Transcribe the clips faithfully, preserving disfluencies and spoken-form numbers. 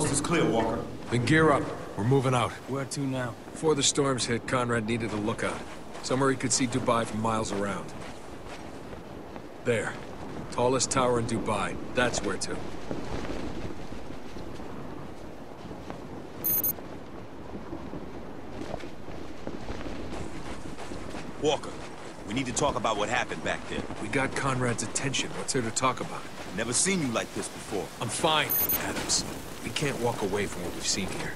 coast is clear, Walker. Then gear up. We're moving out. Where to now? Before the storms hit, Conrad needed a lookout. Somewhere he could see Dubai from miles around. There. Tallest tower in Dubai. That's where to. Walker, we need to talk about what happened back there. We got Conrad's attention. What's there to talk about? Never seen you like this before. I'm fine, Adams. We can't walk away from what we've seen here.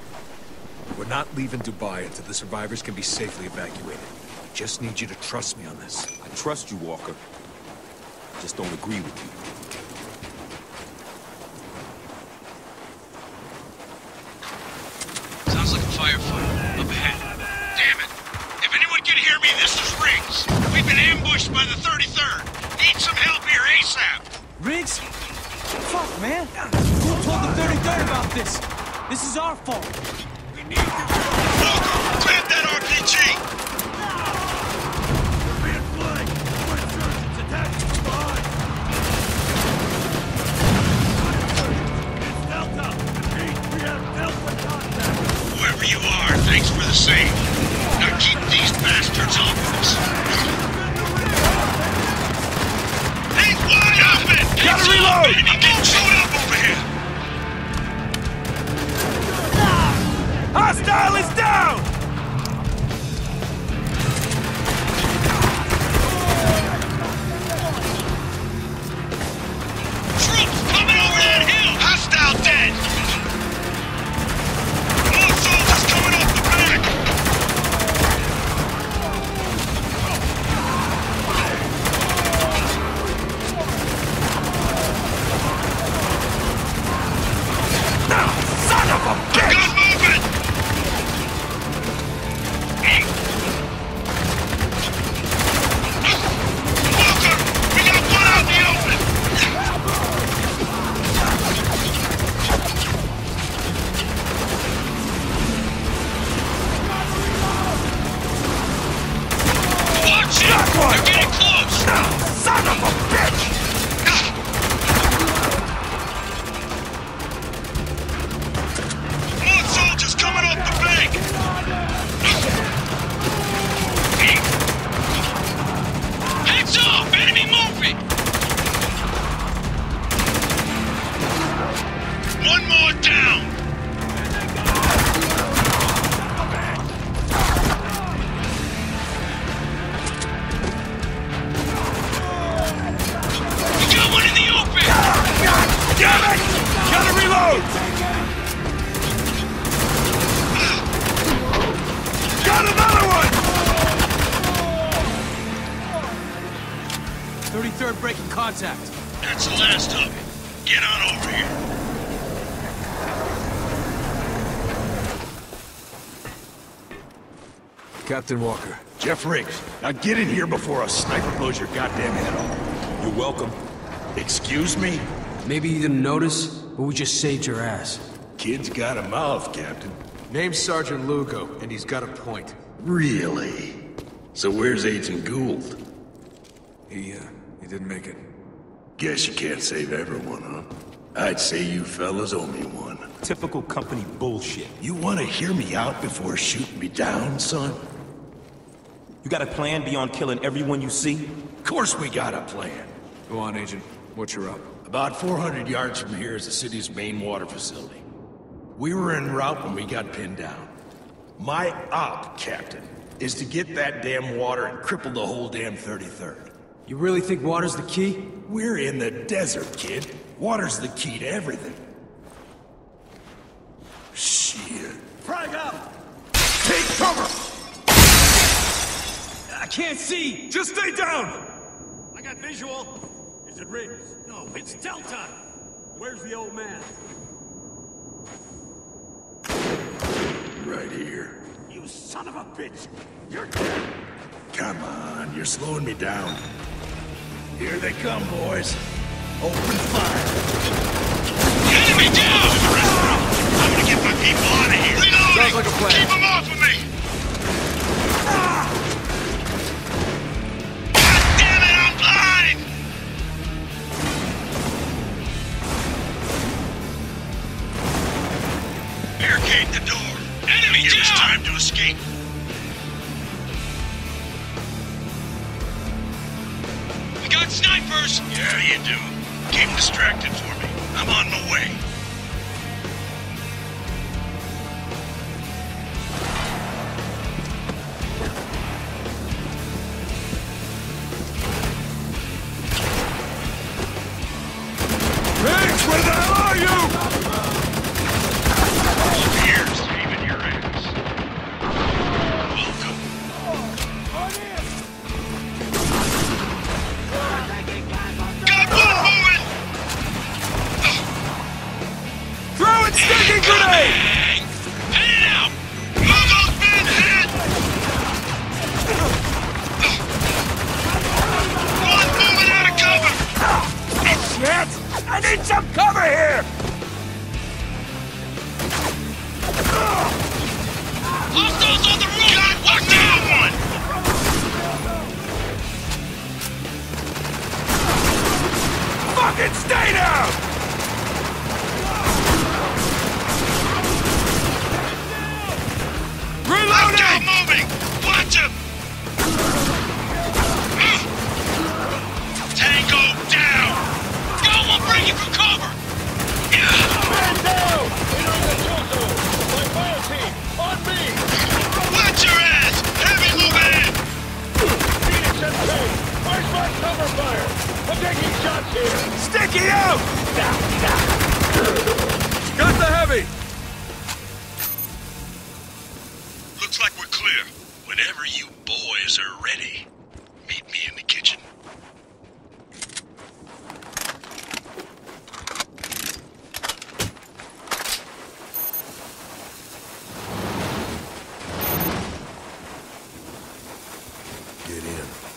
We're not leaving Dubai until the survivors can be safely evacuated. I just need you to trust me on this. I trust you, Walker. I just don't agree with you. Sounds like a firefight. Up ahead. Damn it. If anyone can hear me, this is Riggs. We've been ambushed by the thirty-third. Need some help here ASAP. Riggs? Fuck, man. Who told the thirty-third about this? This is our fault. We need to... Logo, plant that R P G! Whoever you are, thanks for the save. Now keep these bastards off us. He's wide open! Gotta reload! He didn't shoot up over here! Hostile is down! Troops coming over that hill! Hostile dead! That's the last of it. Get on over here. Captain Walker. Jeff Riggs. Now get in here before a sniper blows your goddamn head off. You're welcome. Excuse me? Maybe you didn't notice, but we just saved your ass. Kid's got a mouth, Captain. Name's Sergeant Lugo, and he's got a point. Really? So where's Agent Gould? He, uh, he didn't make it. Guess you can't save everyone, huh? I'd say you fellas owe me one. Typical company bullshit. You want to hear me out before shooting me down, son? You got a plan beyond killing everyone you see? Of course we got a plan. Go on, Agent. What's your up? About four hundred yards from here is the city's main water facility. We were en route when we got pinned down. My op, Captain, is to get that damn water and cripple the whole damn thirty-third. You really think water's the key? We're in the desert, kid. Water's the key to everything. Shit. Frag up! Take cover! I can't see! Just stay down! I got visual. Is it Riggs? No, it's Delta! Where's the old man? Right here. You son of a bitch! You're dead! Come on, you're slowing me down. Here they come, boys. Open fire. Enemy down! I'm gonna get my people out of here. Reloading! Sounds like a plan. Keep them off of me! Ah! God damn it, I'm blind! Enemy down! It is time to escape! We got snipers! Yeah, you do. Keep distracted for me. I'm on my way.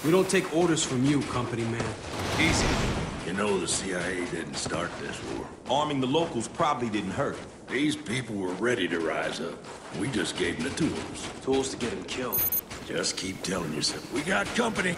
We don't take orders from you, company man. Easy. You know the C I A didn't start this war. Arming the locals probably didn't hurt. These people were ready to rise up. We just gave them the tools. Tools to get them killed. Just keep telling yourself, we got company.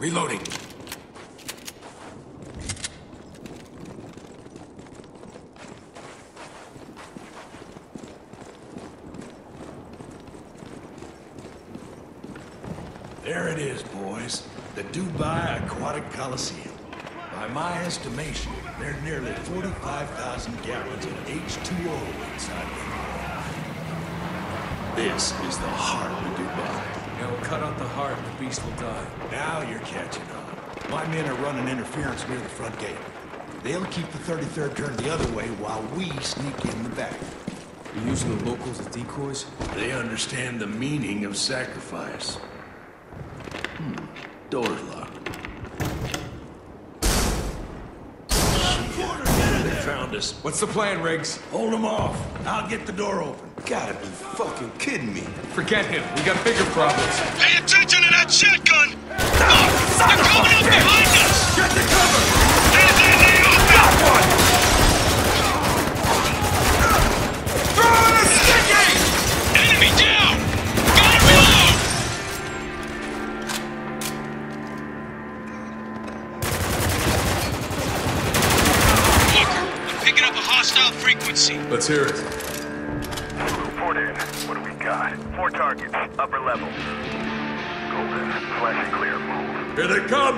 Reloading. There it is, boys. The Dubai Aquatic Coliseum. By my estimation, there are nearly forty-five thousand gallons of H two O inside the water. This is the heart of Dubai. Now cut out the heart, the beast will die. Now you're catching on. My men are running interference near the front gate. They'll keep the thirty-third turned the other way while we sneak in the back. You're using the locals as decoys? They understand the meaning of sacrifice. Hmm. Door's locked. Quarter, get in there. Found us. What's the plan, Riggs? Hold them off. I'll get the door open. Gotta be fucking kidding me. Forget him. We got bigger problems. Pay attention to that shotgun! No, they're coming up behind us! Get the cover! There's an A O! Got one! Throw in a sticky! Enemy down! Gotta reload! Walker, I'm picking up a hostile frequency. Let's hear it. Four targets, upper level. Golden, flash and clear, move. Here they come!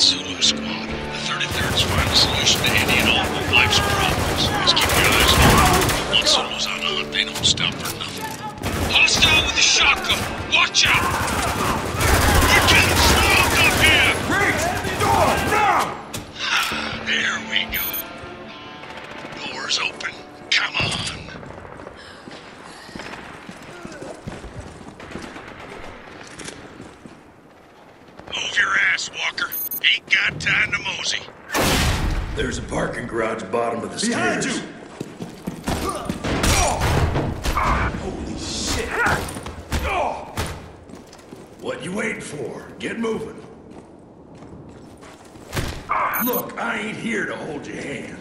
Zulu Squad. The thirty-third's final solution to any and all of life's problems is keep your eyes open. Once Zulu's on on, they don't stop for nothing. Hostile with a shotgun! Watch out! We're getting swamped up here! Riggs! Door! Now! Ah, there we go. Door's open. Come on! Move your ass, Walker. Ain't got time to mosey. There's a parking garage bottom of the Behind stairs. Behind you! Ah, holy shit! Oh. What you waiting for? Get moving. Ah. Look, I ain't here to hold your hand.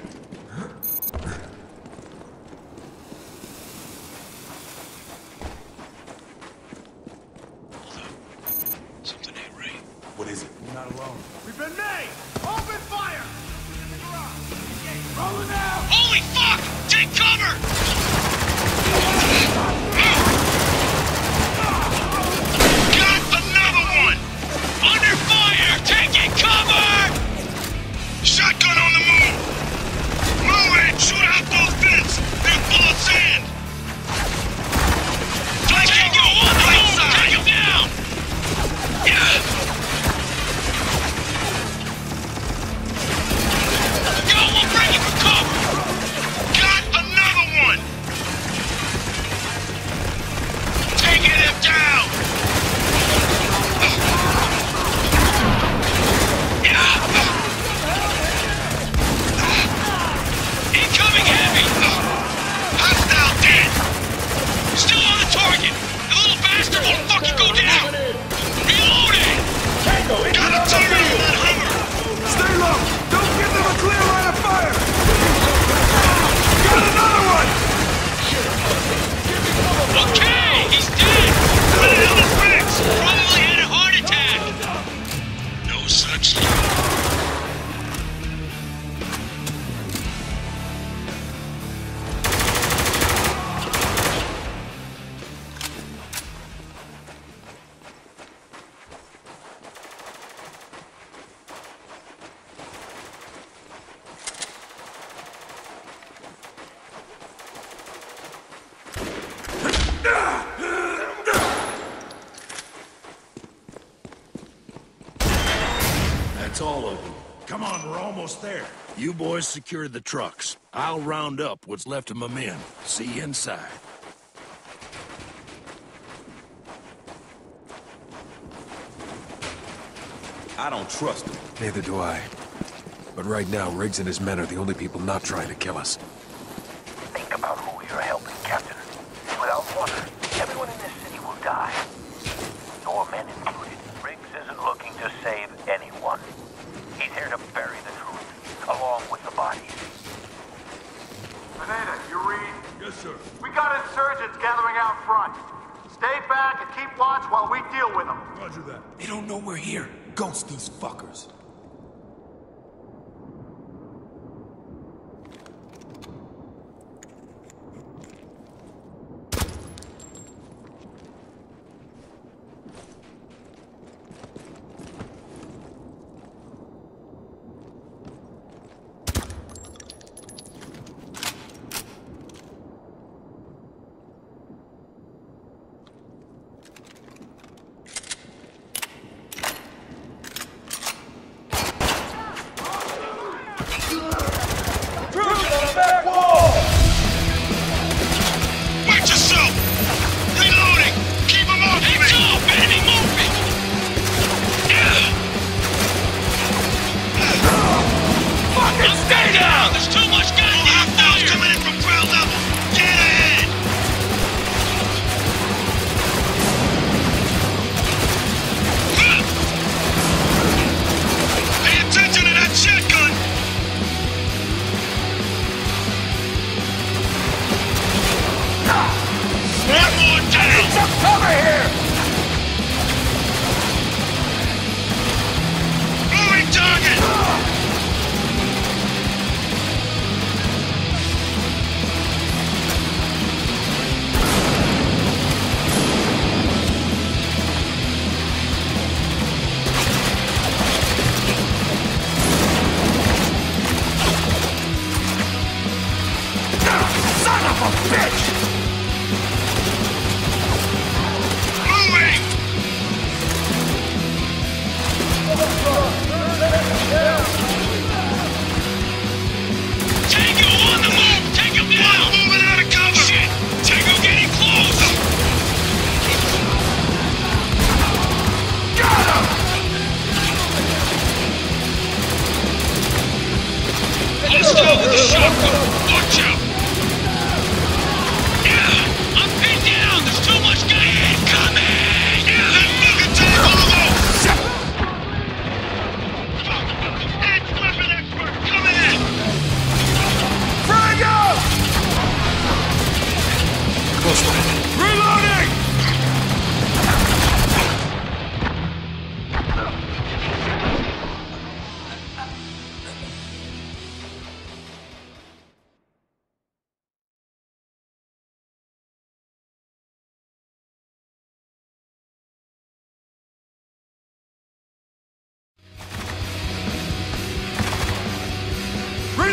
There. You boys secure the trucks. I'll round up what's left of my men. See you inside. I don't trust them. Neither do I. But right now, Riggs and his men are the only people not trying to kill us. Think about who you're helping, Captain. Without Walker, everyone in this city will die. Your men included. Riggs isn't looking to save anyone. He's here to bury the along with the bodies. Pineda, you read? Yes, sir. We got insurgents gathering out front. Stay back and keep watch while we deal with them. Roger that. They don't know we're here. Ghost these fuckers.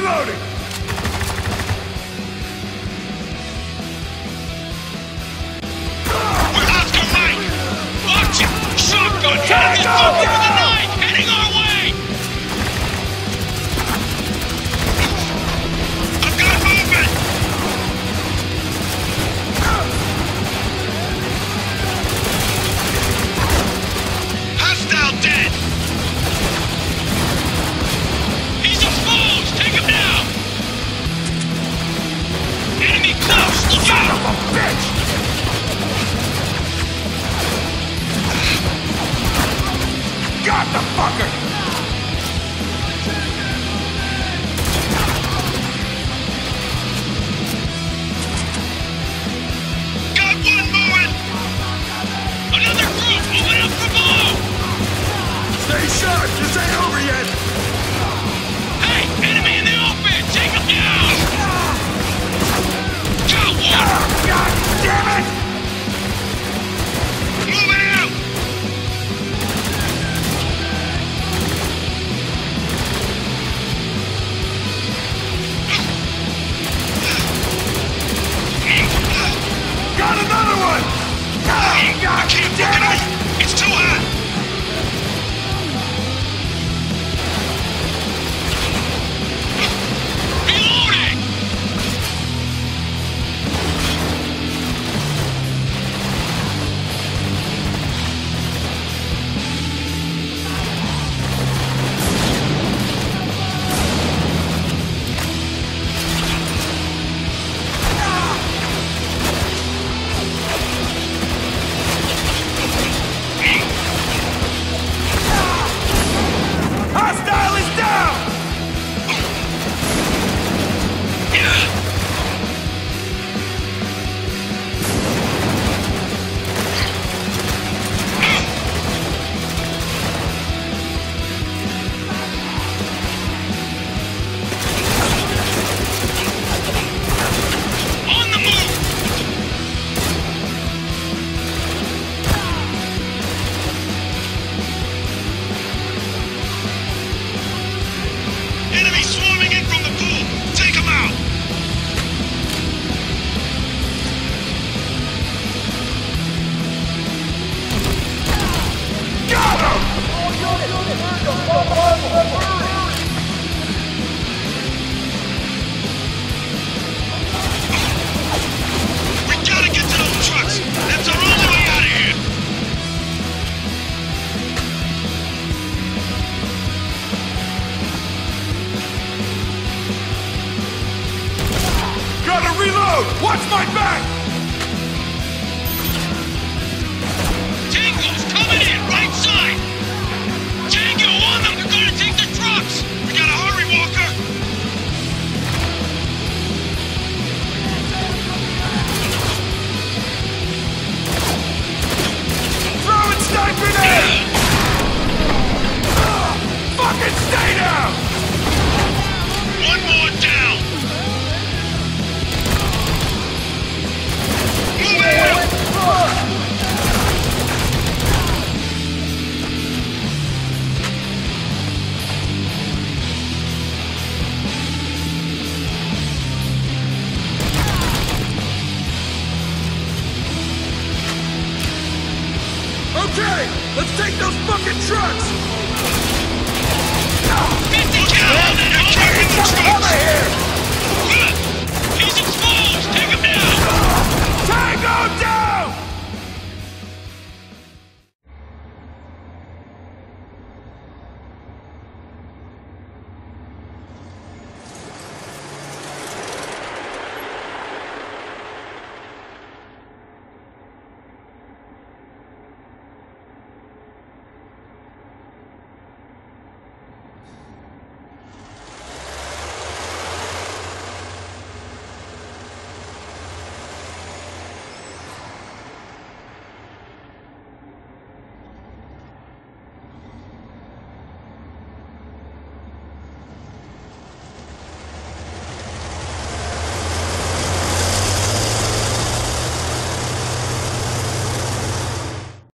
Reloading! We're off to right! Watch it! Shotgun! Heading this bunker with a knife! Heading our way! I've got movement! Hostile dead! Take him down! Enemy close! Look out! Son of a bitch! Got the fucker! Got one moving! Another group moving up from below! Stay sharp! This ain't over yet! Enemy in the open! Take him down! Got one! God damn it! Moving out! Got another one! God, God damn it! It's too hot! He's exposed! Take him down!